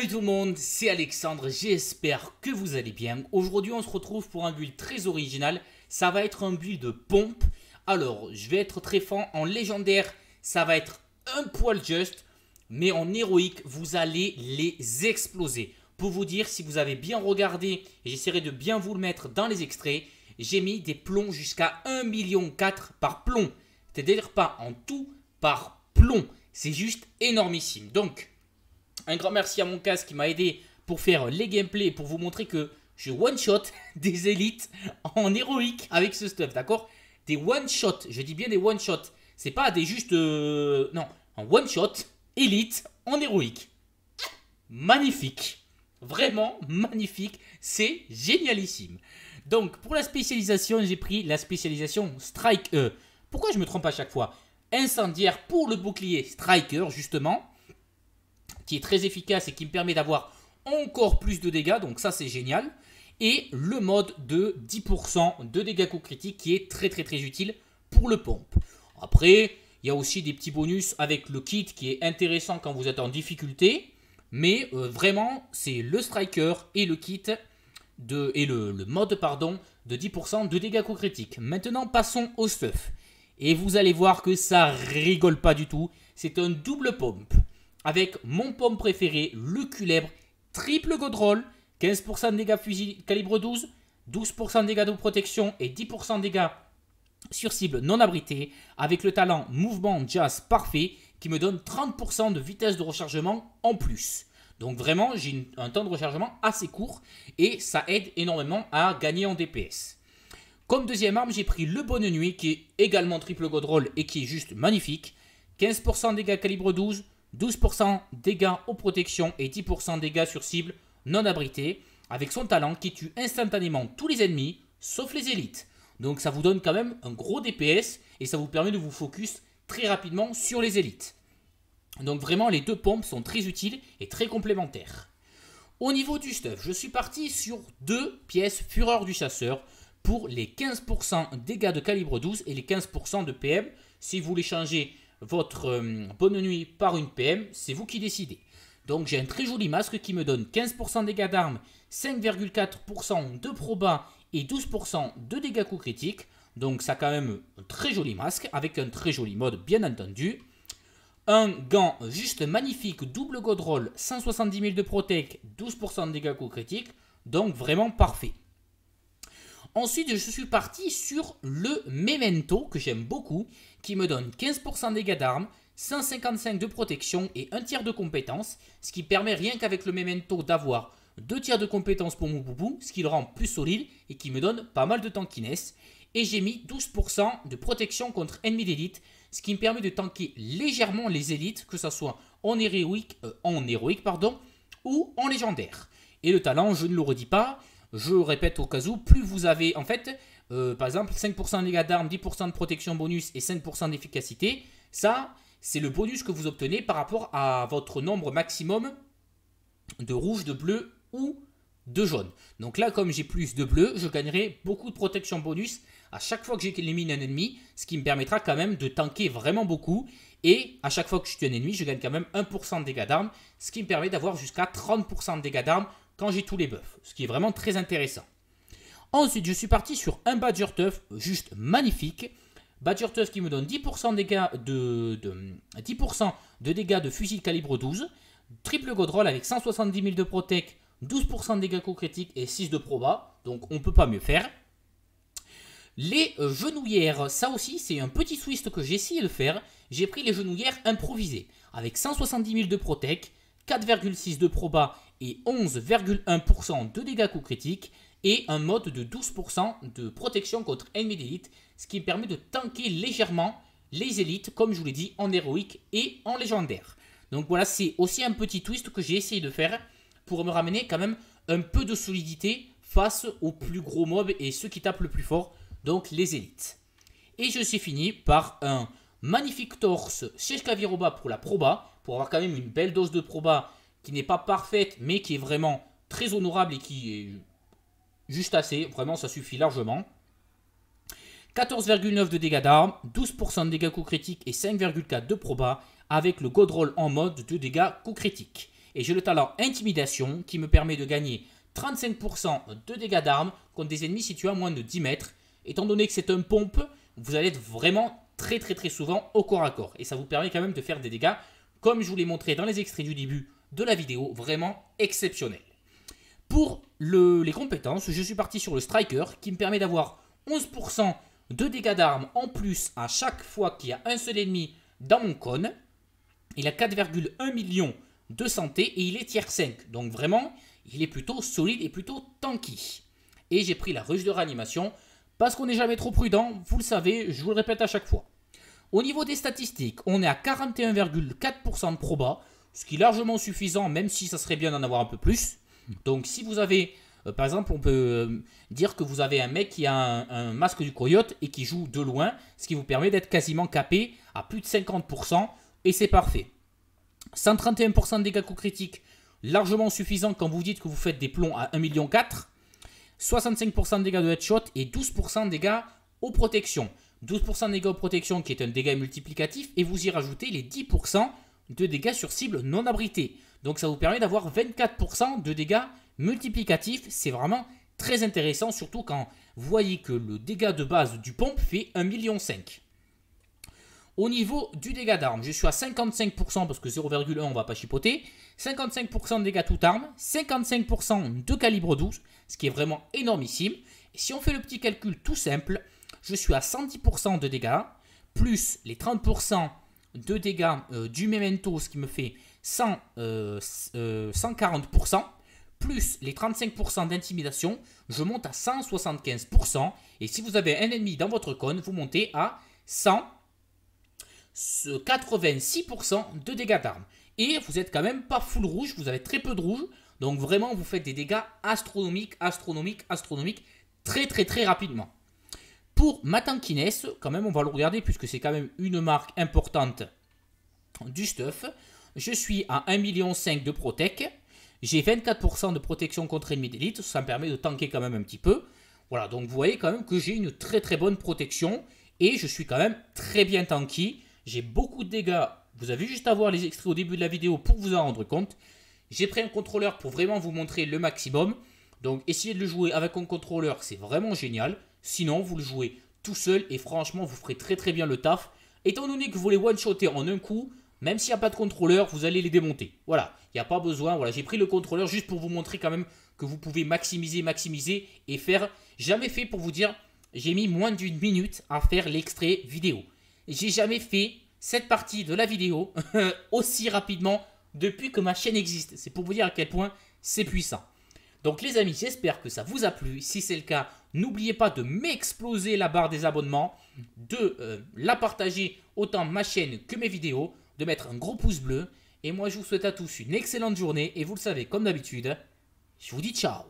Salut tout le monde, c'est Alexandre, j'espère que vous allez bien. Aujourd'hui on se retrouve pour un build très original, ça va être un build de pompe. Alors je vais être très franc, en légendaire ça va être un poil juste, mais en héroïque vous allez les exploser. Pour vous dire, si vous avez bien regardé, et j'essaierai de bien vous le mettre dans les extraits, j'ai mis des plombs jusqu'à 1,4 million par plomb. C'est-à-dire pas en tout, par plomb. C'est juste énormissime. Donc un grand merci à mon casque qui m'a aidé pour faire les gameplays, pour vous montrer que je one-shot des élites en héroïque avec ce stuff, d'accord? Des one-shot, je dis bien des one-shot. C'est pas des juste... non, en one-shot, élite en héroïque. Magnifique. Vraiment magnifique. C'est génialissime. Donc, pour la spécialisation, j'ai pris la spécialisation Strike. Pourquoi je me trompe à chaque fois? Incendiaire pour le bouclier Striker, justement, qui est très efficace et qui me permet d'avoir encore plus de dégâts, donc ça c'est génial. Et le mode de 10% de dégâts coups critiques qui est très utile pour le pompe. Après, il y a aussi des petits bonus avec le kit qui est intéressant quand vous êtes en difficulté. Mais vraiment, c'est le striker et le kit, et le mode pardon, de 10% de dégâts coups critiques. Maintenant, passons au stuff. Et vous allez voir que ça rigole pas du tout. C'est un double pompe. Avec mon pompe préféré, le culèbre, triple godroll, 15% de dégâts fusil calibre 12, 12% de dégâts de protection et 10% de dégâts sur cible non abritée, avec le talent mouvement jazz parfait qui me donne 30% de vitesse de rechargement en plus. Donc vraiment, j'ai un temps de rechargement assez court et ça aide énormément à gagner en DPS. Comme deuxième arme, j'ai pris le Bonne Nuit qui est également triple godroll et qui est juste magnifique. 15% de dégâts calibre 12, 12% dégâts aux protections et 10% dégâts sur cible non abritée, avec son talent qui tue instantanément tous les ennemis sauf les élites. Donc ça vous donne quand même un gros DPS et ça vous permet de vous focus très rapidement sur les élites. Donc vraiment les deux pompes sont très utiles et très complémentaires. Au niveau du stuff, je suis parti sur deux pièces Fureur du Chasseur pour les 15% dégâts de calibre 12 et les 15% de PM. Si vous les changez votre Bonne Nuit par une PM, c'est vous qui décidez. Donc j'ai un très joli masque qui me donne 15% dégâts d'armes, 5,4% de proba et 12% de dégâts coups critiques. Donc ça a quand même un très joli masque avec un très joli mode bien entendu. Un gant juste magnifique, double godroll, 170 000 de protec, 12% de dégâts coups critiques. Donc vraiment parfait. Ensuite, je suis parti sur le Memento, que j'aime beaucoup, qui me donne 15% dégâts d'armes, 155 de protection et 1 tiers de compétence, ce qui permet rien qu'avec le Memento d'avoir 2 tiers de compétence pour mon boubou, ce qui le rend plus solide et qui me donne pas mal de tankiness. Et j'ai mis 12% de protection contre ennemis d'élite, ce qui me permet de tanker légèrement les élites, que ce soit en héroïque, ou en légendaire. Et le talent, je ne le redis pas, je répète au cas où, plus vous avez, en fait, par exemple, 5% de dégâts d'armes, 10% de protection bonus et 5% d'efficacité. Ça, c'est le bonus que vous obtenez par rapport à votre nombre maximum de rouge, de bleu ou de jaune. Donc là, comme j'ai plus de bleu, je gagnerai beaucoup de protection bonus à chaque fois que j'élimine un ennemi, ce qui me permettra quand même de tanker vraiment beaucoup. Et à chaque fois que je tue un ennemi, je gagne quand même 1% de dégâts d'armes, ce qui me permet d'avoir jusqu'à 30% de dégâts d'armes quand j'ai tous les buffs, ce qui est vraiment très intéressant. Ensuite, je suis parti sur un Badger Tough, juste magnifique. Badger Tough qui me donne 10% de dégâts de fusil calibre 12, triple godroll avec 170 000 de protec, 12% de dégâts critiques et 6 de proba, donc on ne peut pas mieux faire. Les genouillères, ça aussi c'est un petit twist que j'ai essayé de faire. J'ai pris les genouillères improvisées avec 170 000 de protec, 4,6 de proba et 11,1% de dégâts coups critiques et un mode de 12% de protection contre ennemis d'élite, ce qui permet de tanker légèrement les élites, comme je vous l'ai dit, en héroïque et en légendaire. Donc voilà, c'est aussi un petit twist que j'ai essayé de faire pour me ramener quand même un peu de solidité face aux plus gros mobs et ceux qui tapent le plus fort, donc les élites. Et je suis fini par un magnifique torse chez Kaviroba pour la proba, pour avoir quand même une belle dose de proba qui n'est pas parfaite, mais qui est vraiment très honorable et qui est juste assez. Vraiment, ça suffit largement. 14,9 de dégâts d'armes, 12% de dégâts coups critiques et 5,4 de proba avec le godroll en mode de dégâts coups critiques. et j'ai le talent Intimidation qui me permet de gagner 35% de dégâts d'armes contre des ennemis situés à moins de 10 mètres. Étant donné que c'est un pompe, vous allez être vraiment très souvent au corps à corps. Et ça vous permet quand même de faire des dégâts, comme je vous l'ai montré dans les extraits du début de la vidéo, vraiment exceptionnels. Pour les compétences, je suis parti sur le Striker qui me permet d'avoir 11% de dégâts d'armes en plus à chaque fois qu'il y a un seul ennemi dans mon cône. Il a 4,1 millions de santé et il est tier 5. Donc vraiment, il est plutôt solide et plutôt tanky. Et j'ai pris la ruche de réanimation parce qu'on n'est jamais trop prudent, vous le savez, je vous le répète à chaque fois. Au niveau des statistiques, on est à 41,4% de proba, ce qui est largement suffisant, même si ça serait bien d'en avoir un peu plus. Donc si vous avez, par exemple, on peut dire que vous avez un mec qui a un masque du coyote et qui joue de loin, ce qui vous permet d'être quasiment capé à plus de 50%, et c'est parfait. 131% de dégâts coups critiques, largement suffisant quand vous dites que vous faites des plombs à 1,4 million. 65% de dégâts de headshot et 12% de dégâts aux protections. 12% de dégâts aux protections qui est un dégât multiplicatif et vous y rajoutez les 10% de dégâts sur cible non abritée. Donc ça vous permet d'avoir 24% de dégâts multiplicatifs. C'est vraiment très intéressant, surtout quand vous voyez que le dégât de base du pompe fait 1,5 million. Au niveau du dégât d'armes, je suis à 55% parce que 0,1 on va pas chipoter. 55% de dégâts toute arme, 55% de calibre 12, ce qui est vraiment énormissime. Et si on fait le petit calcul tout simple, je suis à 110% de dégâts, plus les 30% de dégâts du memento, ce qui me fait 140%, plus les 35% d'intimidation, je monte à 175%. Et si vous avez un ennemi dans votre cône, vous montez à 86% de dégâts d'armes. Et vous n'êtes quand même pas full rouge, vous avez très peu de rouge. Donc vraiment, vous faites des dégâts astronomiques, très rapidement. Pour ma tankiness, quand même, on va le regarder puisque c'est quand même une marque importante du stuff. Je suis à 1,5 million de protec. J'ai 24% de protection contre ennemis d'élite. Ça me permet de tanker quand même un petit peu. Voilà, donc vous voyez quand même que j'ai une très bonne protection. Et je suis quand même très bien tanky. J'ai beaucoup de dégâts. Vous avez juste à voir les extraits au début de la vidéo pour vous en rendre compte. J'ai pris un contrôleur pour vraiment vous montrer le maximum. Donc essayez de le jouer avec un contrôleur, c'est vraiment génial. Sinon, vous le jouez tout seul et franchement, vous ferez très bien le taf. Étant donné que vous les one-shottez en un coup, même s'il n'y a pas de contrôleur, vous allez les démonter. Voilà, il n'y a pas besoin. Voilà, j'ai pris le contrôleur juste pour vous montrer quand même que vous pouvez maximiser et faire. Jamais fait pour vous dire... J'ai mis moins d'une minute à faire l'extrait vidéo. J'ai jamais fait cette partie de la vidéo aussi rapidement depuis que ma chaîne existe. C'est pour vous dire à quel point c'est puissant. Donc les amis, j'espère que ça vous a plu. Si c'est le cas, n'oubliez pas de m'exploser la barre des abonnements, de la partager autant ma chaîne que mes vidéos, de mettre un gros pouce bleu. Et moi, je vous souhaite à tous une excellente journée. Et vous le savez, comme d'habitude, je vous dis ciao.